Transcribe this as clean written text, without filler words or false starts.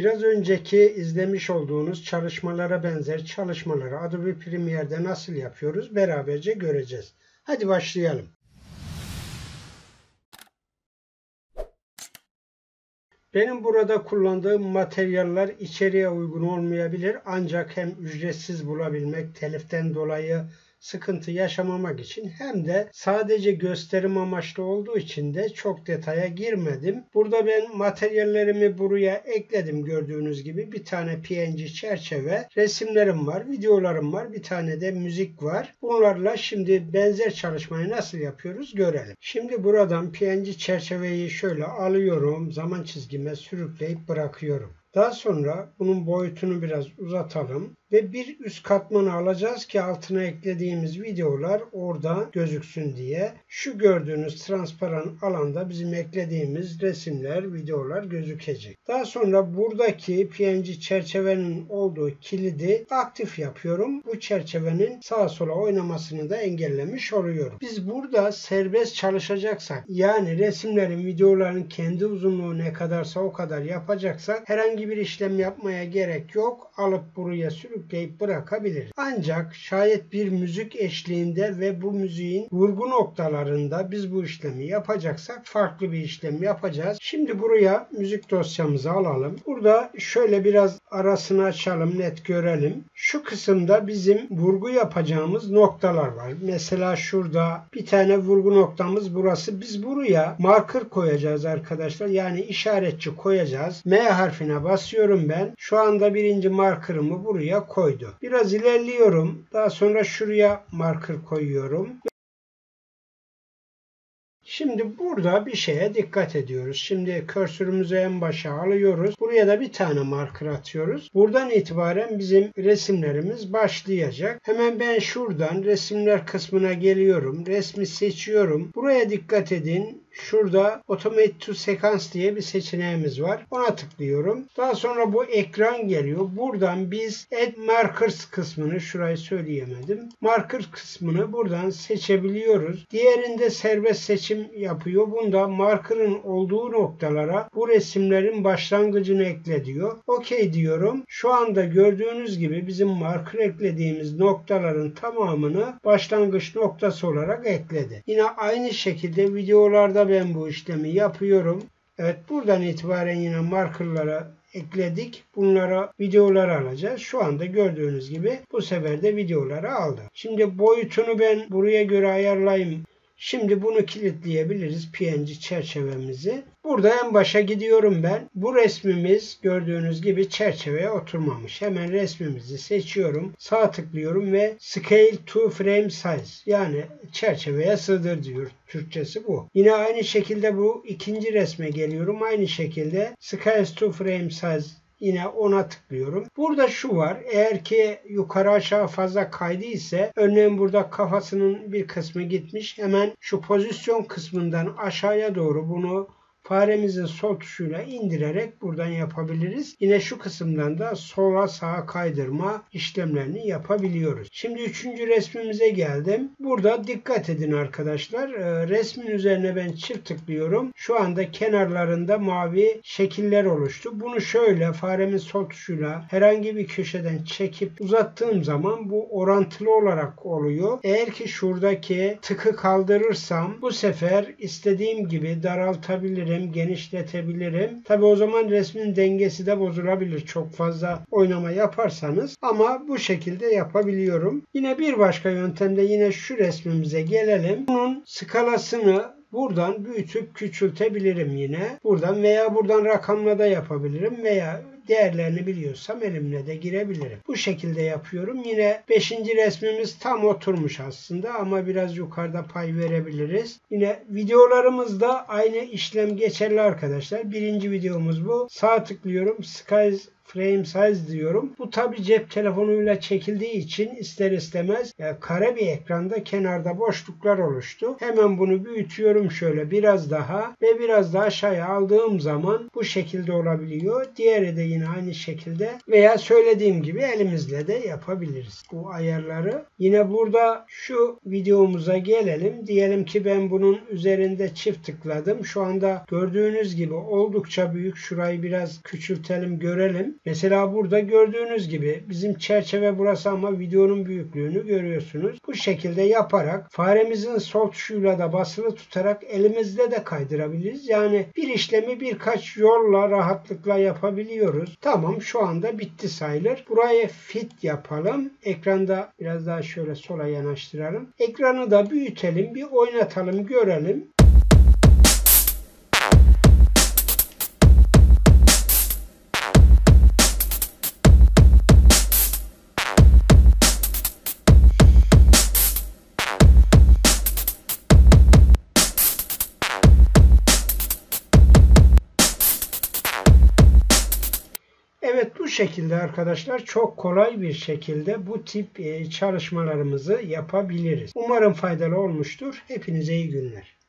Biraz önceki izlemiş olduğunuz çalışmalara benzer çalışmaları Adobe Premiere'de nasıl yapıyoruz beraberce göreceğiz. Hadi başlayalım. Benim burada kullandığım materyaller içeriğe uygun olmayabilir ancak hem ücretsiz bulabilmek, teliften dolayı sıkıntı yaşamamak için hem de sadece gösterim amaçlı olduğu için de çok detaya girmedim. Burada ben materyallerimi buraya ekledim, gördüğünüz gibi bir tane PNG çerçeve, resimlerim var, videolarım var, bir tane de müzik var. Bunlarla şimdi benzer çalışmayı nasıl yapıyoruz görelim. Şimdi buradan PNG çerçeveyi şöyle alıyorum, zaman çizgime sürükleyip bırakıyorum. Daha sonra bunun boyutunu biraz uzatalım ve bir üst katmanı alacağız ki altına eklediğimiz videolar orada gözüksün diye. Şu gördüğünüz transparan alanda bizim eklediğimiz resimler, videolar gözükecek. Daha sonra buradaki PNG çerçevenin olduğu kilidi aktif yapıyorum. Bu çerçevenin sağa sola oynamasını da engellemiş oluyorum. Biz burada serbest çalışacaksak, yani resimlerin, videoların kendi uzunluğu ne kadarsa o kadar yapacaksak herhangi bir işlem yapmaya gerek yok. Alıp buraya sürüp bırakabiliriz. Ancak şayet bir müzik eşliğinde ve bu müziğin vurgu noktalarında biz bu işlemi yapacaksak farklı bir işlem yapacağız. Şimdi buraya müzik dosyamızı alalım. Burada şöyle biraz arasını açalım, net görelim. Şu kısımda bizim vurgu yapacağımız noktalar var. Mesela şurada bir tane vurgu noktamız burası. Biz buraya marker koyacağız arkadaşlar. Yani işaretçi koyacağız. M harfine basıyorum ben. Şu anda birinci markerımı buraya koydu. Biraz ilerliyorum. Daha sonra şuraya marker koyuyorum. Şimdi burada bir şeye dikkat ediyoruz. Şimdi körsürümüzü en başa alıyoruz. Buraya da bir tane marker atıyoruz. Buradan itibaren bizim resimlerimiz başlayacak. Hemen ben şuradan resimler kısmına geliyorum. Resmi seçiyorum. Buraya dikkat edin. Şurada automate to sequence diye bir seçeneğimiz var. Ona tıklıyorum. Daha sonra bu ekran geliyor. Buradan biz add markers kısmını, şurayı söyleyemedim. Marker kısmını buradan seçebiliyoruz. Diğerinde serbest seçim yapıyor. Bunda marker'ın olduğu noktalara bu resimlerin başlangıcını ekle diyor. OK diyorum. Şu anda gördüğünüz gibi bizim marker eklediğimiz noktaların tamamını başlangıç noktası olarak ekledi. Yine aynı şekilde videolarda ben bu işlemi yapıyorum. Evet, buradan itibaren yine markerlara ekledik. Bunlara videoları alacağız. Şu anda gördüğünüz gibi bu sefer de videoları aldı. Şimdi boyutunu ben buraya göre ayarlayayım. Şimdi bunu kilitleyebiliriz, PNG çerçevemizi. Burada en başa gidiyorum ben. Bu resmimiz gördüğünüz gibi çerçeveye oturmamış. Hemen resmimizi seçiyorum. Sağ tıklıyorum ve Scale to Frame Size, yani çerçeveye sığdır diyor. Türkçesi bu. Yine aynı şekilde bu ikinci resme geliyorum. Aynı şekilde Scale to Frame Size, yine ona tıklıyorum. Burada şu var. Eğer ki yukarı aşağı fazla kaydı ise, örneğin burada kafasının bir kısmı gitmiş. Hemen şu pozisyon kısmından aşağıya doğru bunu faremizin sol tuşuyla indirerek buradan yapabiliriz. Yine şu kısımdan da sola sağa kaydırma işlemlerini yapabiliyoruz. Şimdi üçüncü resmimize geldim. Burada dikkat edin arkadaşlar. Resmin üzerine ben çift tıklıyorum. Şu anda kenarlarında mavi şekiller oluştu. Bunu şöyle faremin sol tuşuyla herhangi bir köşeden çekip uzattığım zaman bu orantılı olarak oluyor. Eğer ki şuradaki tıkı kaldırırsam bu sefer istediğim gibi daraltabilirim, genişletebilirim. Tabi o zaman resmin dengesi de bozulabilir çok fazla oynama yaparsanız, ama bu şekilde yapabiliyorum. Yine bir başka yöntemde yine şu resmimize gelelim. Bunun skalasını buradan büyütüp küçültebilirim yine. Buradan veya buradan rakamla da yapabilirim veya değerlerini biliyorsam elimle de girebilirim. Bu şekilde yapıyorum. Yine 5. resmimiz tam oturmuş aslında ama biraz yukarıda pay verebiliriz. Yine videolarımızda aynı işlem geçerli arkadaşlar. Birinci videomuz bu. Sağ tıklıyorum. Scale frame size diyorum. Bu tabi cep telefonuyla çekildiği için ister istemez kare bir ekranda kenarda boşluklar oluştu. Hemen bunu büyütüyorum şöyle biraz daha ve biraz daha aşağıya aldığım zaman bu şekilde olabiliyor. Diğeri de yine aynı şekilde veya söylediğim gibi elimizle de yapabiliriz bu ayarları. Yine burada şu videomuza gelelim. Diyelim ki ben bunun üzerinde çift tıkladım. Şu anda gördüğünüz gibi oldukça büyük. Şurayı biraz küçültelim görelim. Mesela burada gördüğünüz gibi bizim çerçeve burası ama videonun büyüklüğünü görüyorsunuz. Bu şekilde yaparak faremizin sol tuşuyla da basılı tutarak elimizle de kaydırabiliriz. Yani bir işlemi birkaç yolla rahatlıkla yapabiliyoruz. Tamam, şu anda bitti sayılır. Buraya fit yapalım. Ekranda biraz daha şöyle sola yanaştıralım. Ekranı da büyütelim, bir oynatalım görelim. Evet, bu şekilde arkadaşlar çok kolay bir şekilde bu tip çalışmalarımızı yapabiliriz. Umarım faydalı olmuştur. Hepinize iyi günler.